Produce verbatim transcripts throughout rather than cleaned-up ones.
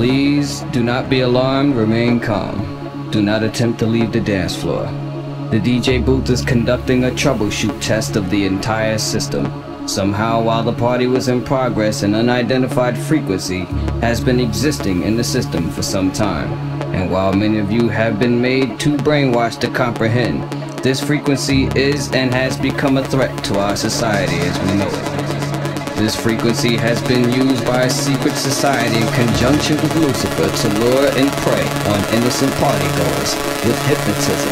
Please do not be alarmed, remain calm. Do not attempt to leave the dance floor. The D J booth is conducting a troubleshoot test of the entire system. Somehow, while the party was in progress, an unidentified frequency has been existing in the system for some time. And while many of you have been made too brainwashed to comprehend, this frequency is and has become a threat to our society as we know it. This frequency has been used by a secret society in conjunction with Lucifer to lure and prey on innocent partygoers with hypnotism,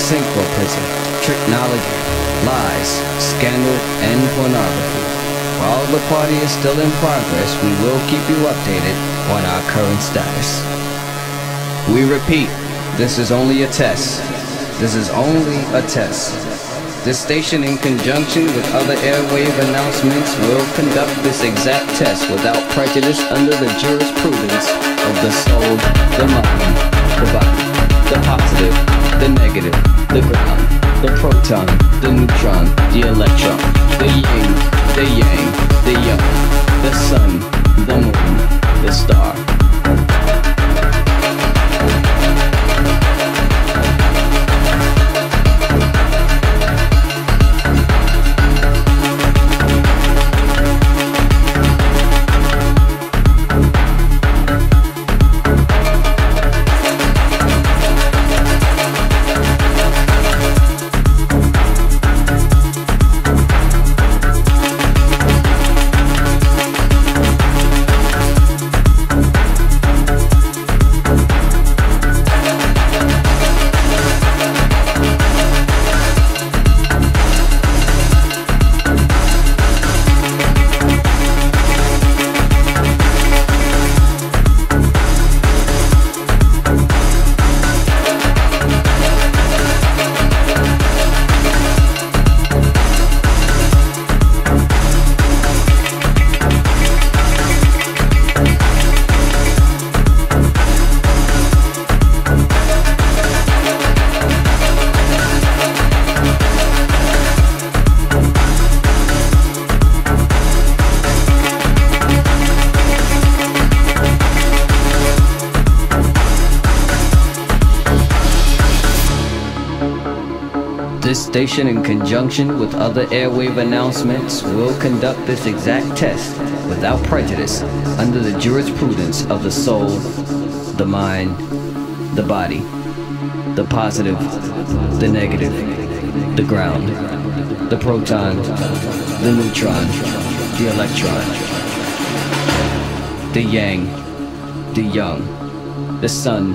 synchroprism, tricknology, lies, scandal, and pornography. While the party is still in progress, we will keep you updated on our current status. We repeat, this is only a test. This is only a test. This station, in conjunction with other airwave announcements, will conduct this exact test without prejudice under the jurisprudence of the soul, the mind, the body, the positive, the negative, the ground, the proton, the neutron, the electron, the yin, the yang, the young, the sun, the moon, the star. This station, in conjunction with other airwave announcements, will conduct this exact test without prejudice under the jurisprudence of the soul, the mind, the body, the positive, the negative, the ground, the proton, the neutron, the electron, the yang, the young, the sun,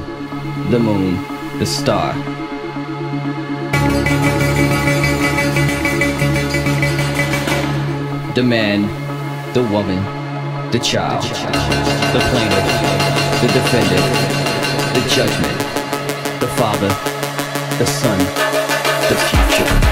the moon, the star. The man, the woman, the child, the plaintiff, the defendant, the judgment, the father, the son, the future.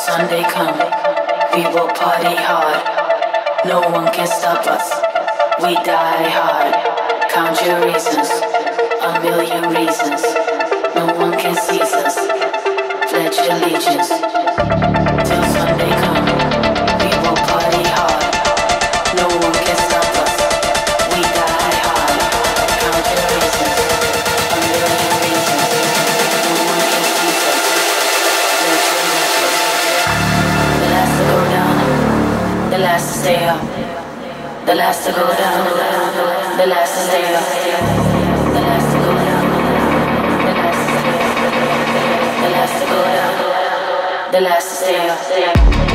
Sunday comes. we will party hard. No one can stop us. We die hard. Count your reasons, a million reasons. No one can seize us. Pledge allegiance till Sunday comes. Stay up. The last to go down. The last to stay up. The last to go down. The last to stay up. The last to go down. The last to stay up.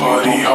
Party.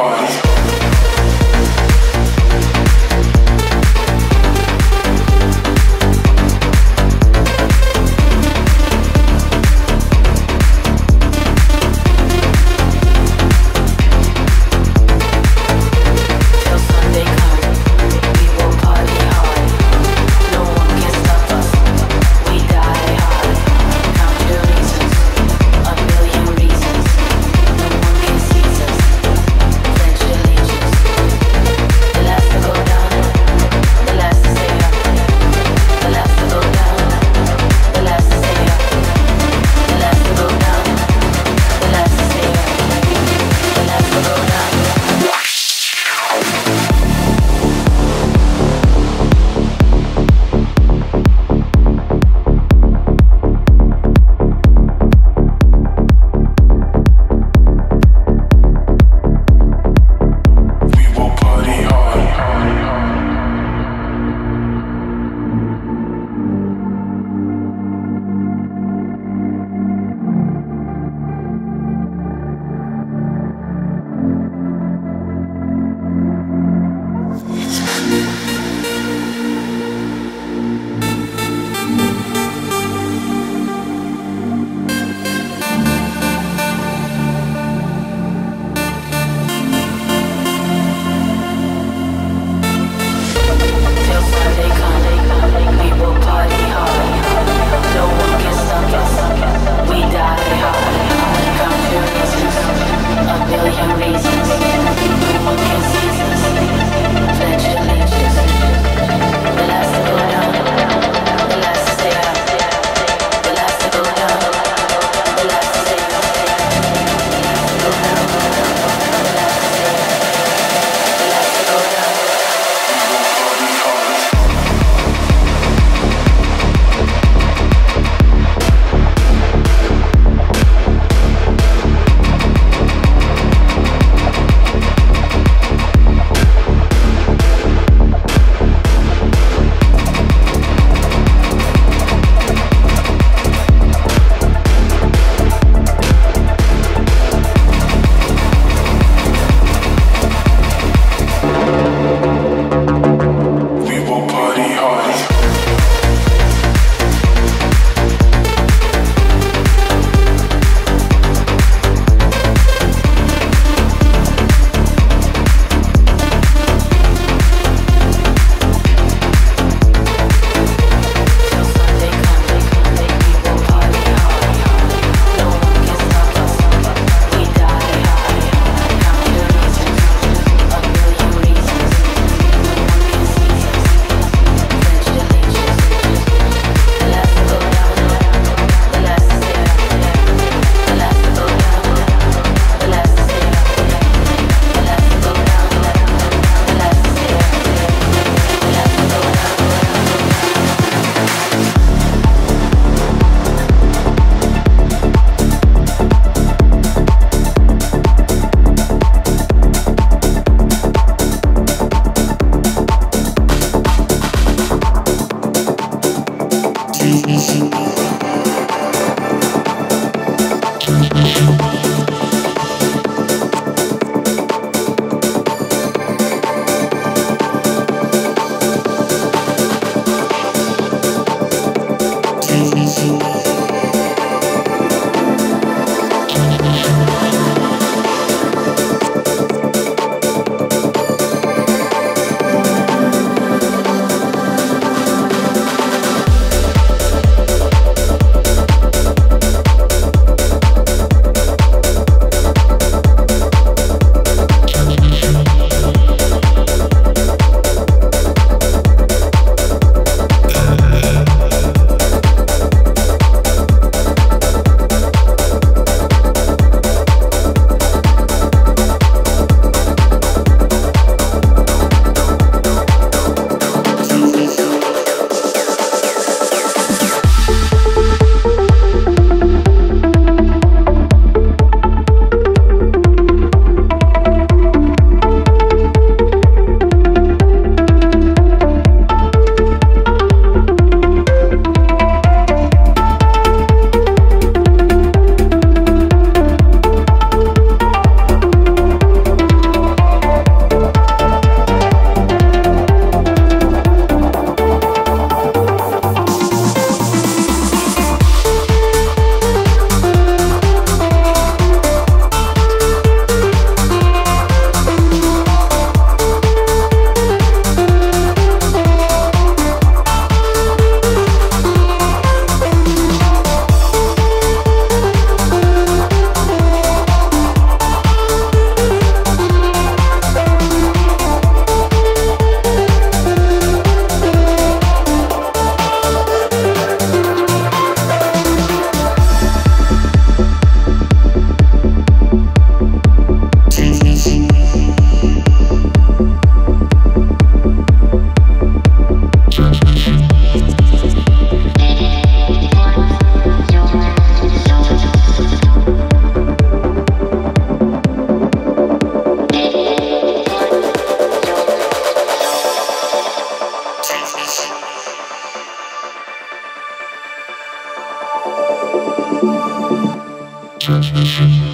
Transmission. Transmission.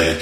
I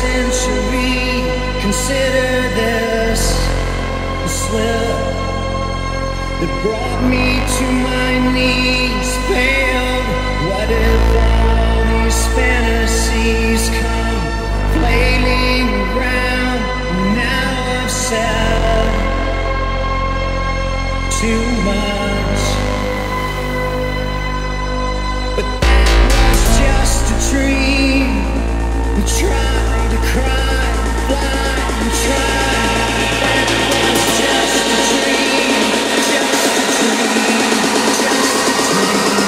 century. Consider this the slip that brought me to my knees. Failed. What if all these fantasies come flailing around and now I've said too much? But that was just a dream. We tried to cry, fly, and try. That was just a dream, just a dream, just a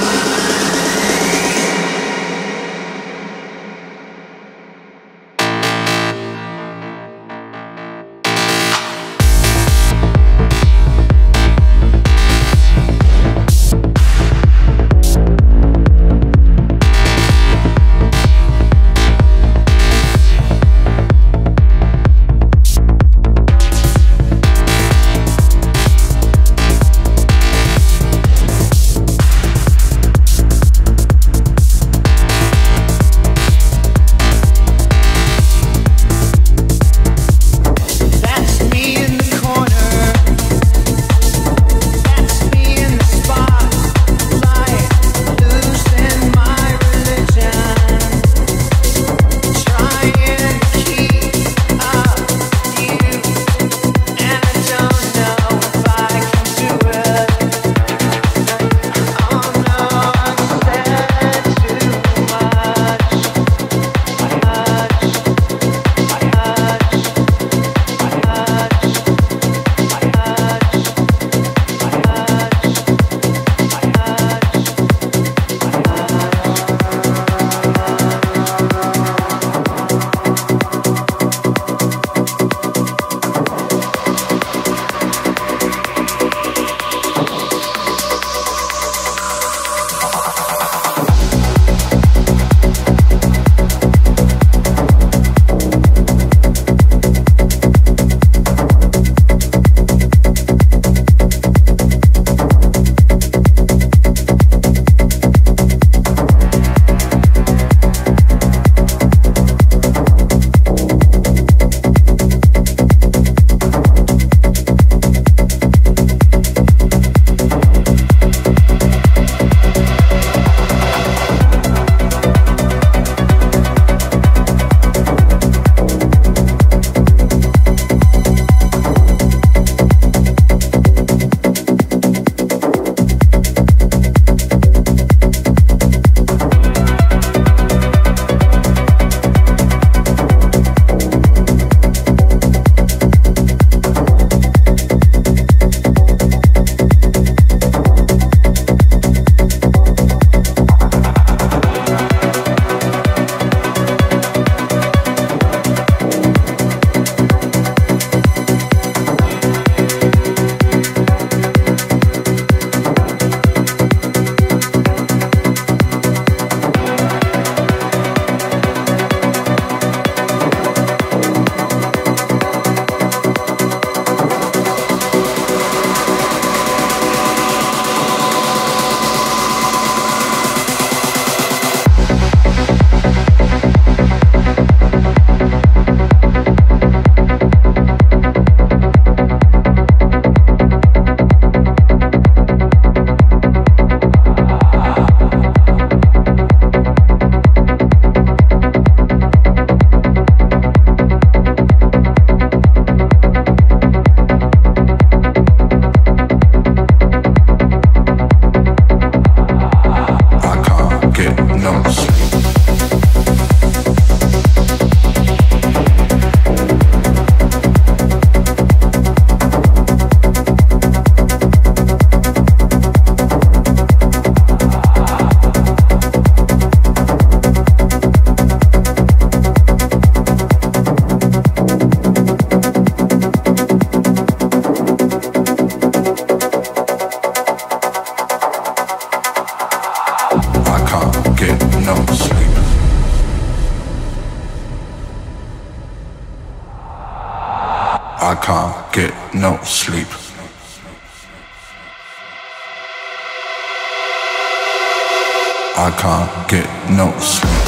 I can't get no sleep.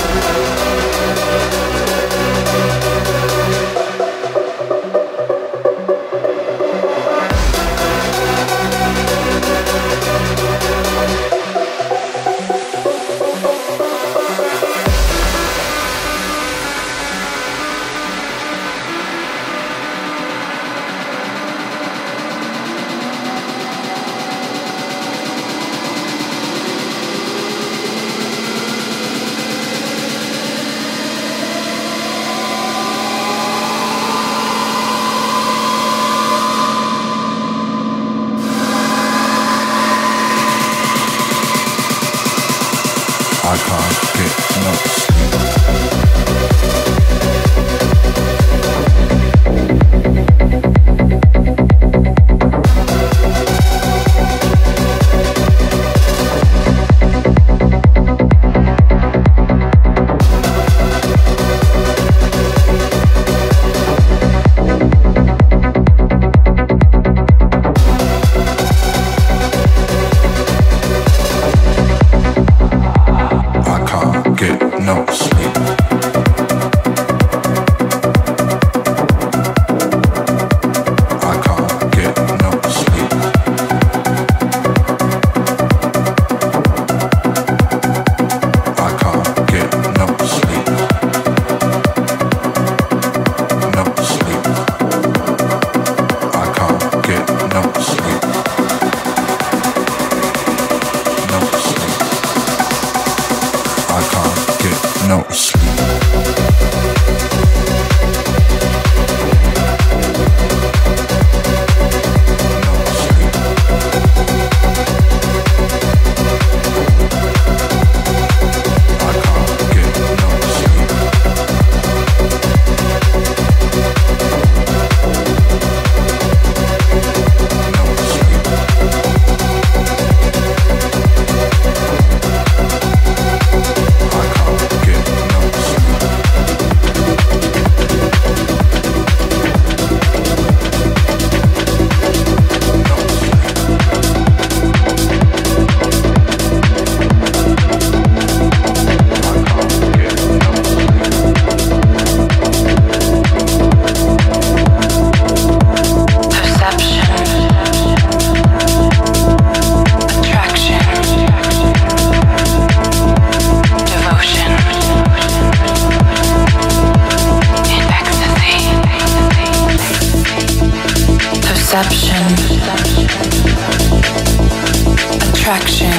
attraction,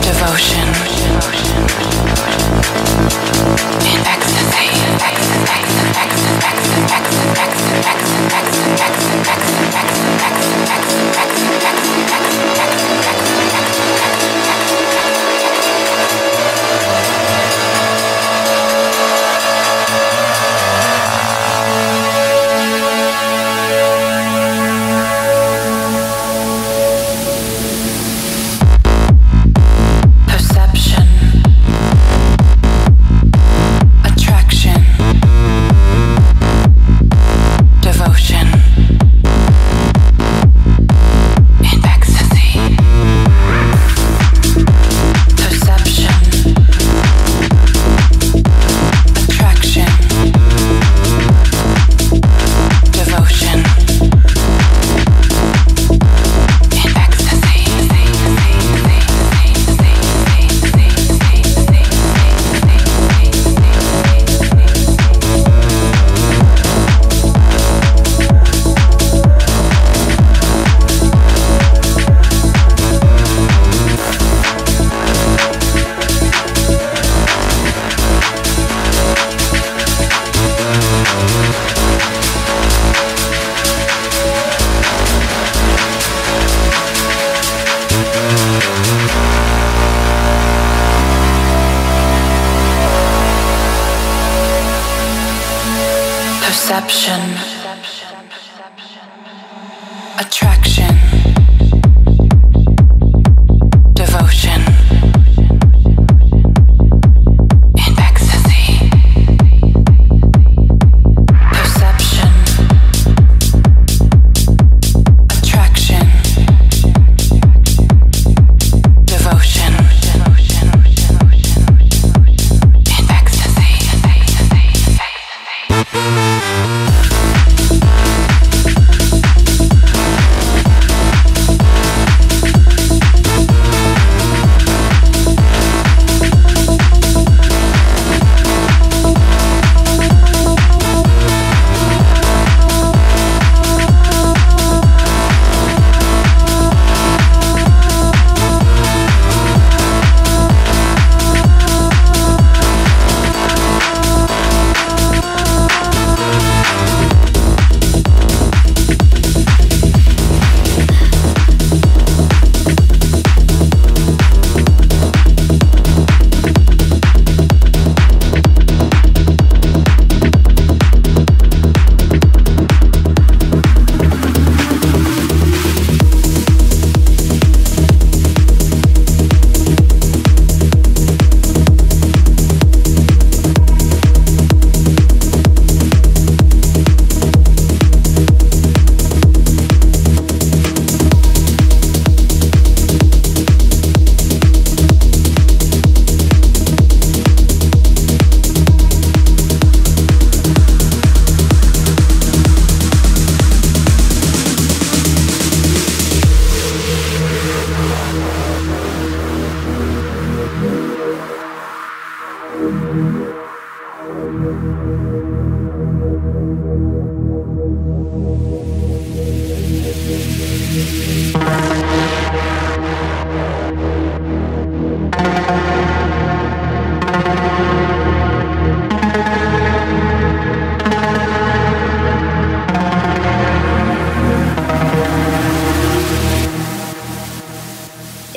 devotion, and ecstasy. Perception, attraction, devotion, and ecstasy. Perception, attraction, devotion.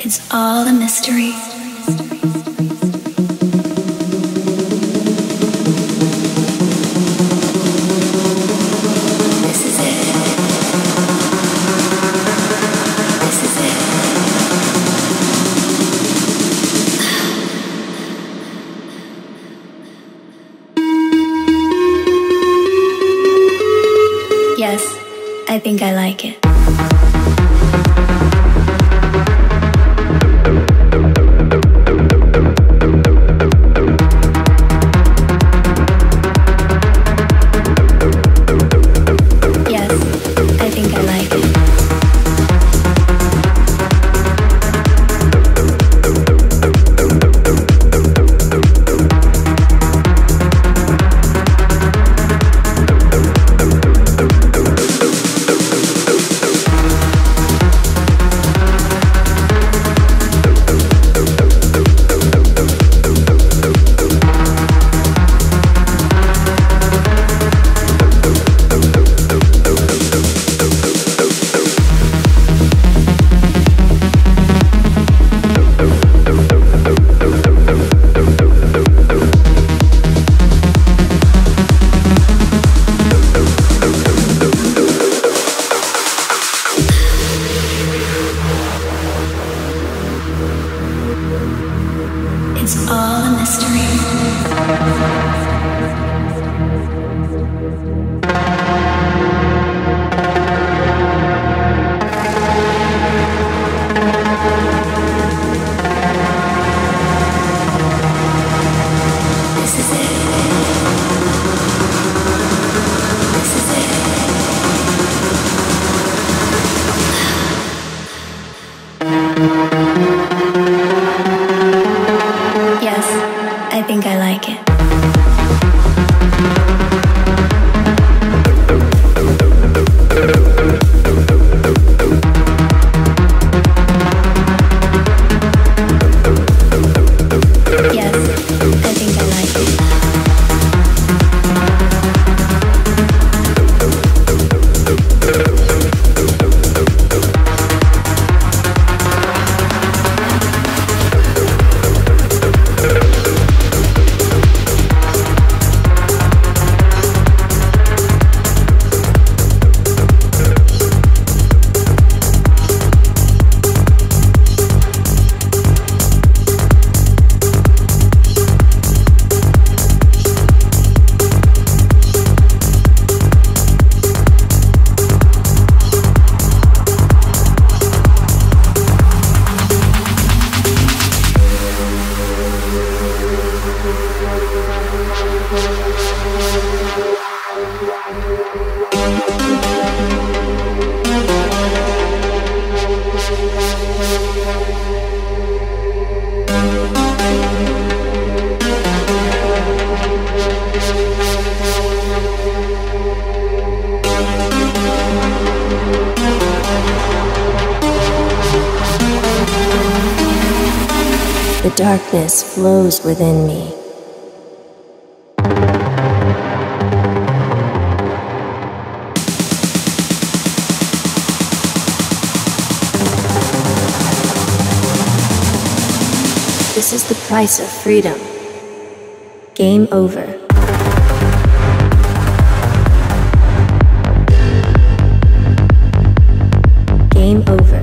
It's all a mystery. Yes, I think I like it. The darkness flows within me. This is the price of freedom. Game over. Game over. Game over.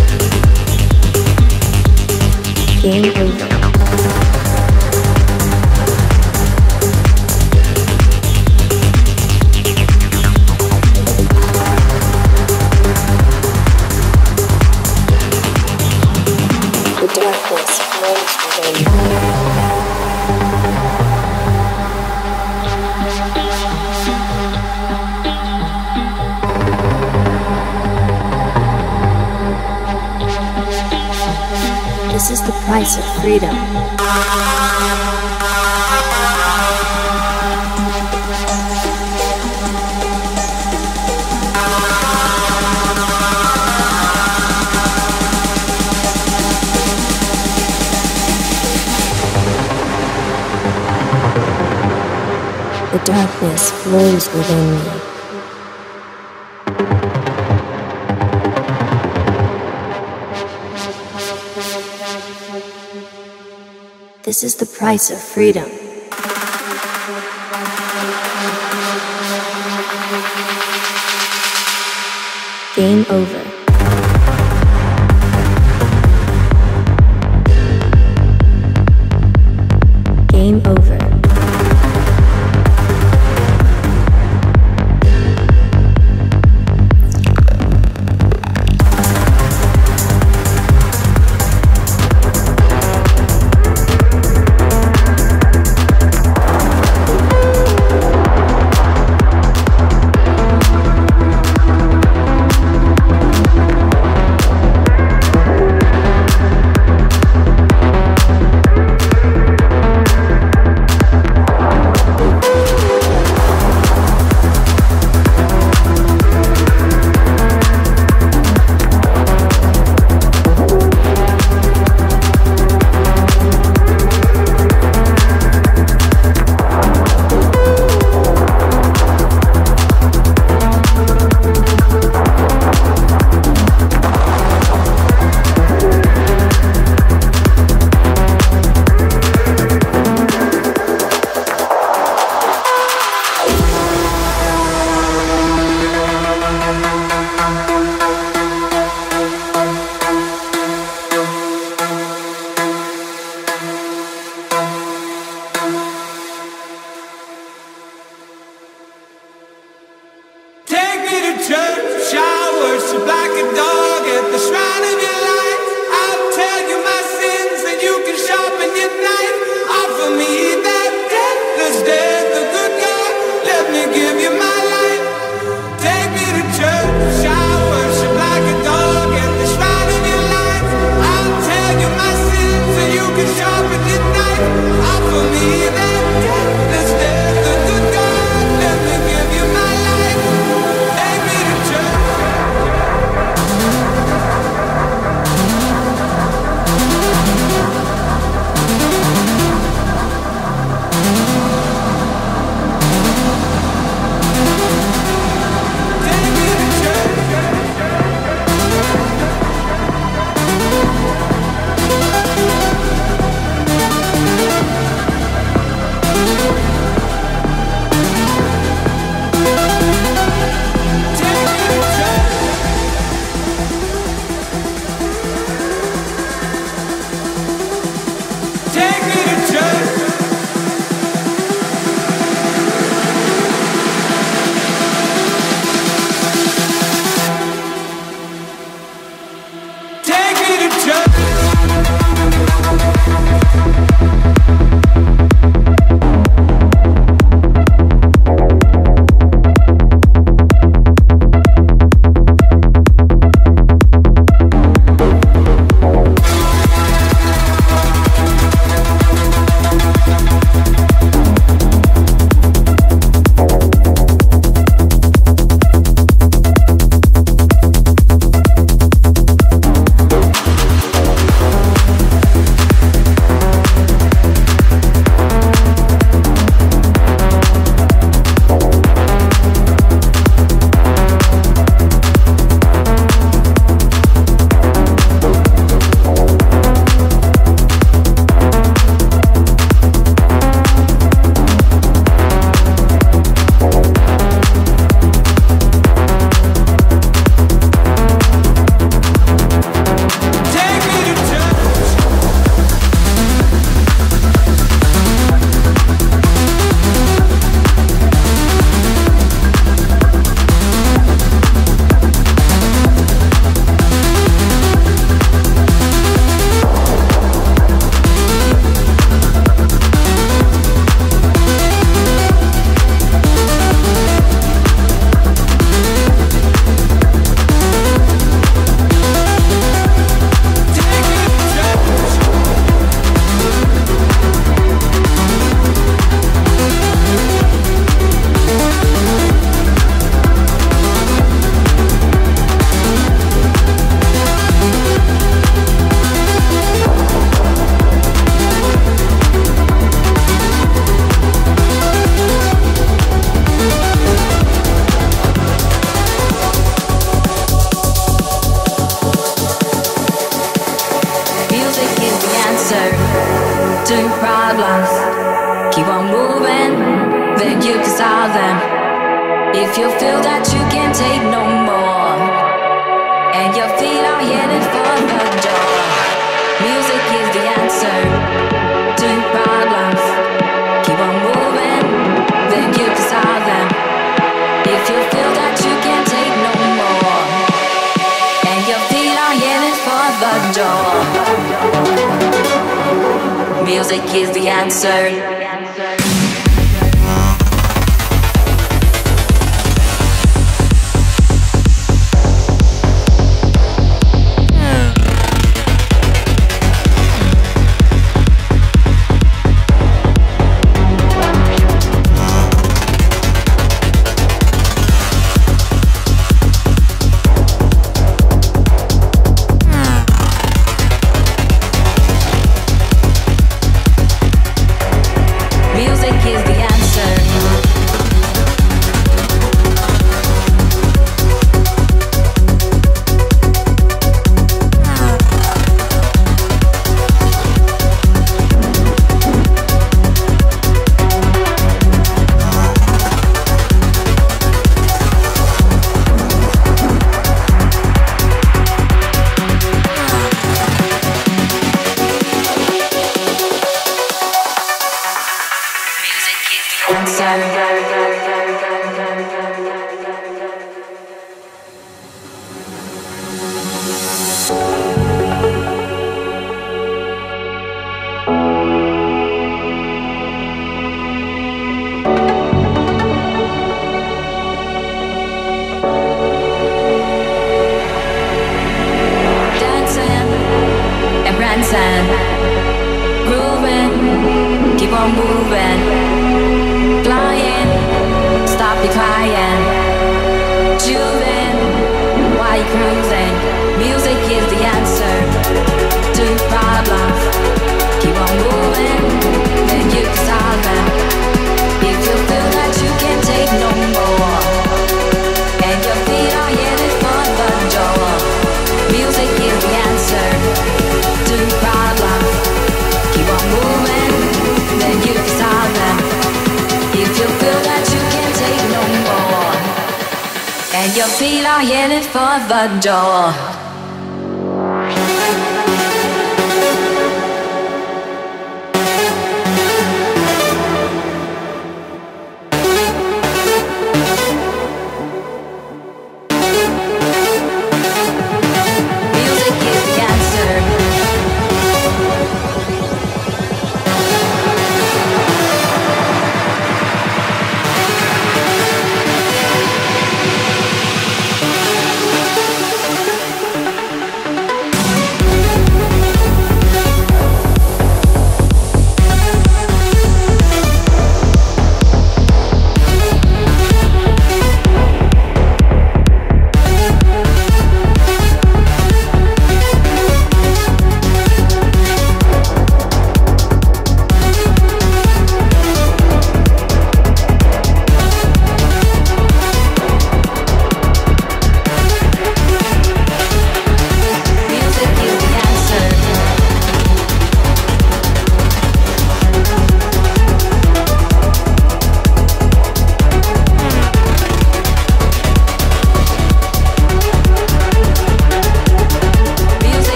The darkness flows within me. This is the price of freedom. The darkness flows within me. This is the price of freedom. Game over. Game over. on moving, flying, stop your crying, choosing, why you cruising, music is the answer to your problems, keep on moving, then you can solve them, if you feel that you can't take no more, and your feet are headed for the door, music is the answer to your problems, keep on moving, then you can solve them. If you feel that you can't take no more, and your feet are headed for the door.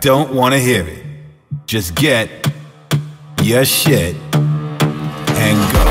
Don't want to hear it. Just get your shit and go.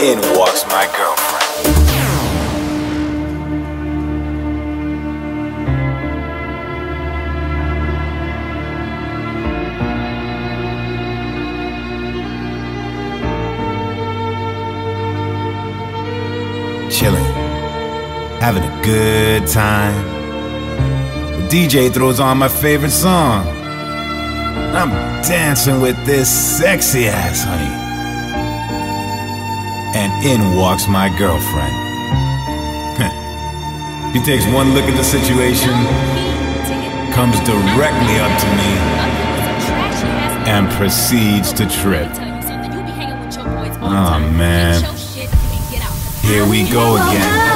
In walks my girlfriend. Chilling, having a good time. The D J throws on my favorite song. I'm dancing with this sexy ass honey. And in walks my girlfriend. She takes one look at the situation, comes directly up to me, and proceeds to trip. Oh man. Here we go again.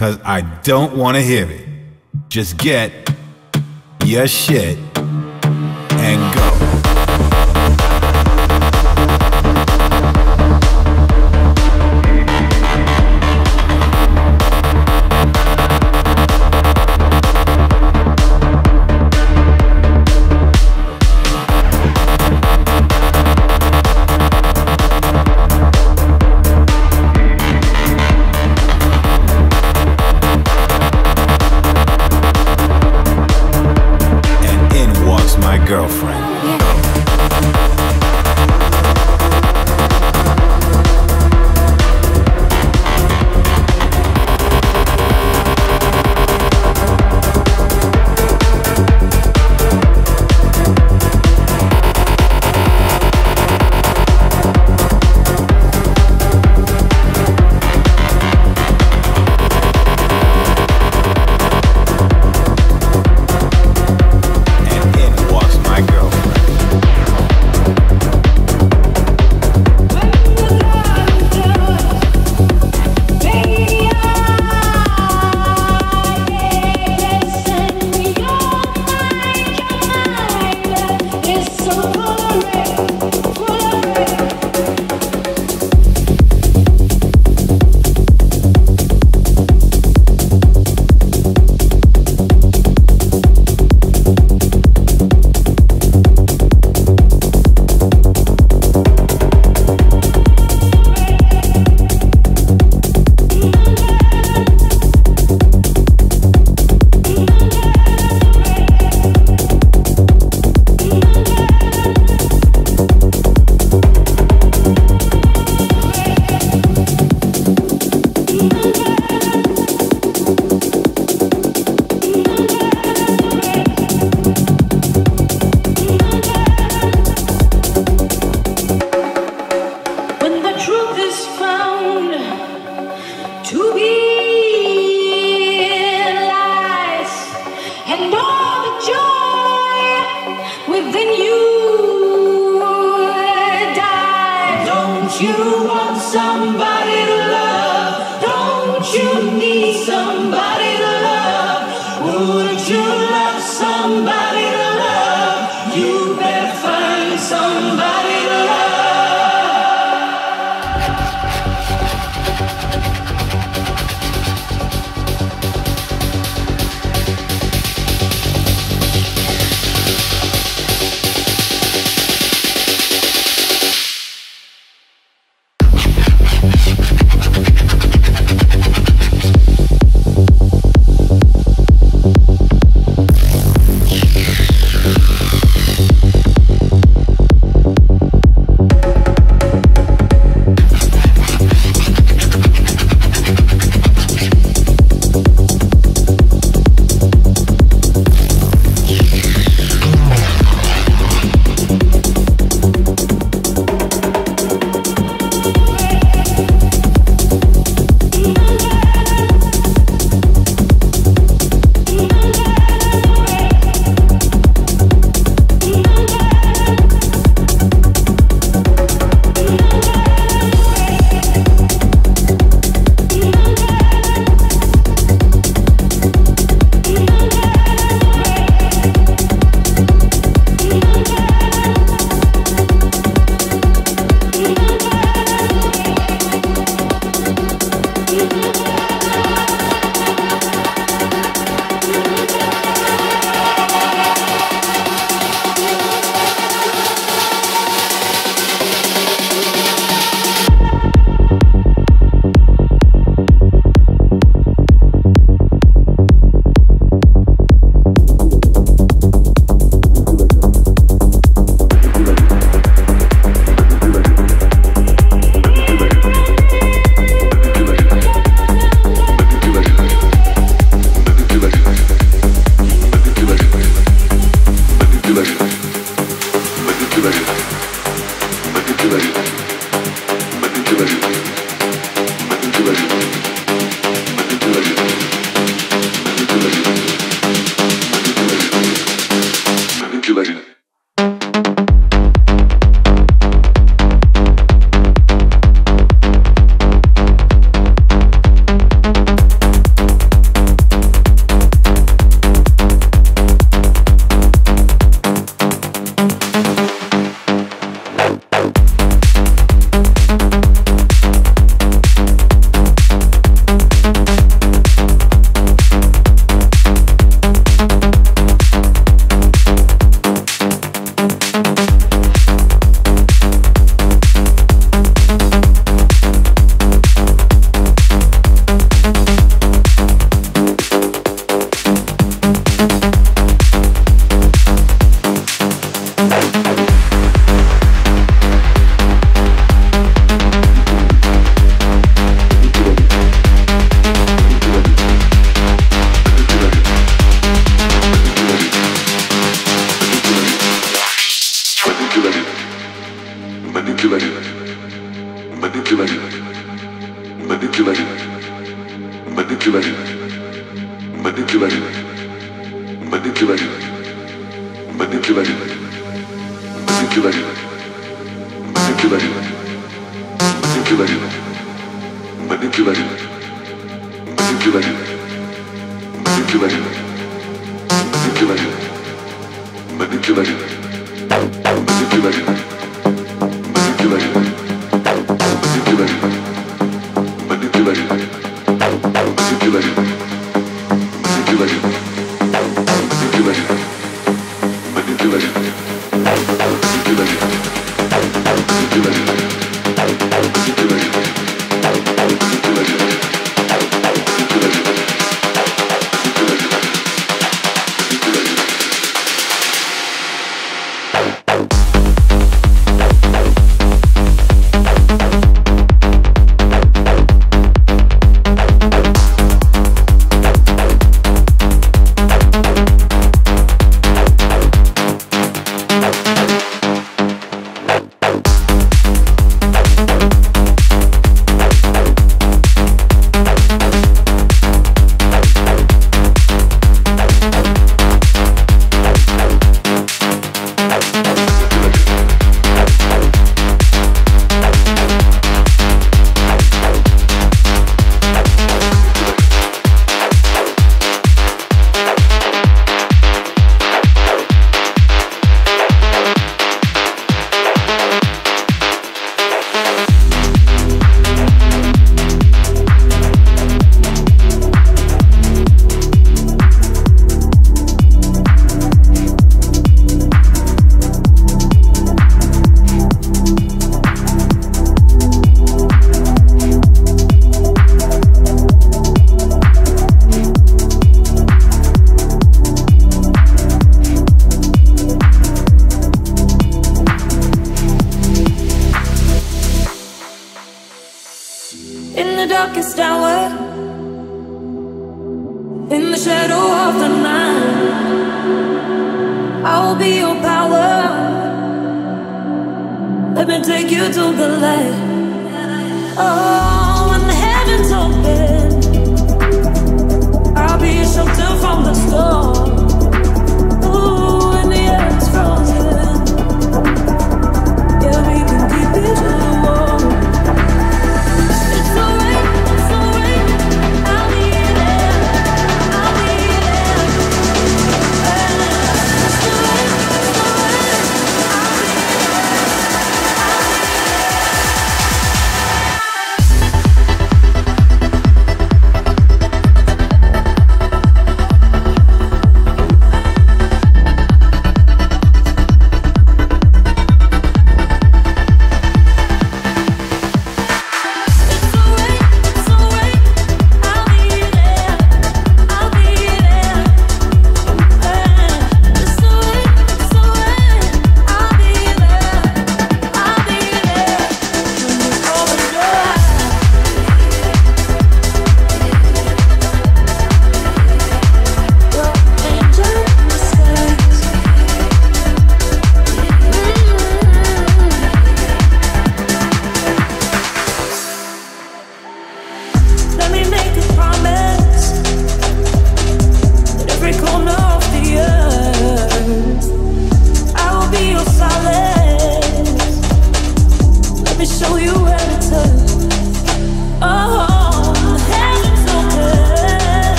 Cause I don't want to hear it. Just get your shit and go.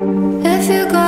If you go